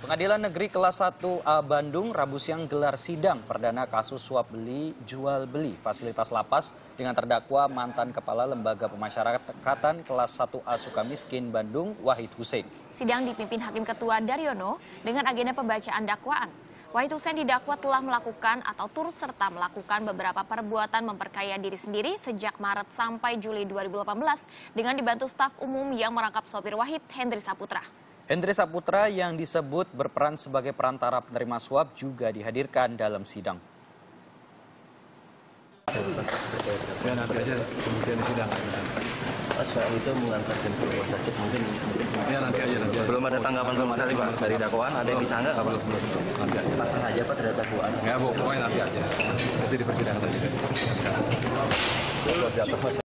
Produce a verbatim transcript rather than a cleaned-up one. Pengadilan Negeri Kelas satu A Bandung Rabu siang gelar sidang perdana kasus suap beli jual beli fasilitas lapas dengan terdakwa mantan Kepala Lembaga Pemasyarakatan Kelas satu A Sukamiskin Bandung Wahid Hendri. Sidang dipimpin Hakim Ketua Daryono dengan agenda pembacaan dakwaan. Wahid Hendri didakwa telah melakukan atau turut serta melakukan beberapa perbuatan memperkaya diri sendiri sejak Maret sampai Juli dua ribu delapan belas dengan dibantu staf umum yang merangkap sopir Wahid Hendri Saputra. Hendri Saputra yang disebut berperan sebagai perantara penerima suap juga dihadirkan dalam sidang. Ya, nanti aja kemudian sidang. Saat itu mengantar jenderal rumah sakit mungkin. Ya, nanti aja. Nanti. Belum ada tanggapan sama sekali Pak dari dakwaan. Ada yang disanggah nggak Pak? Pasang aja Pak terhadap dakwaan. Nggak, pokoknya nanti aja. Nanti di persidangan aja.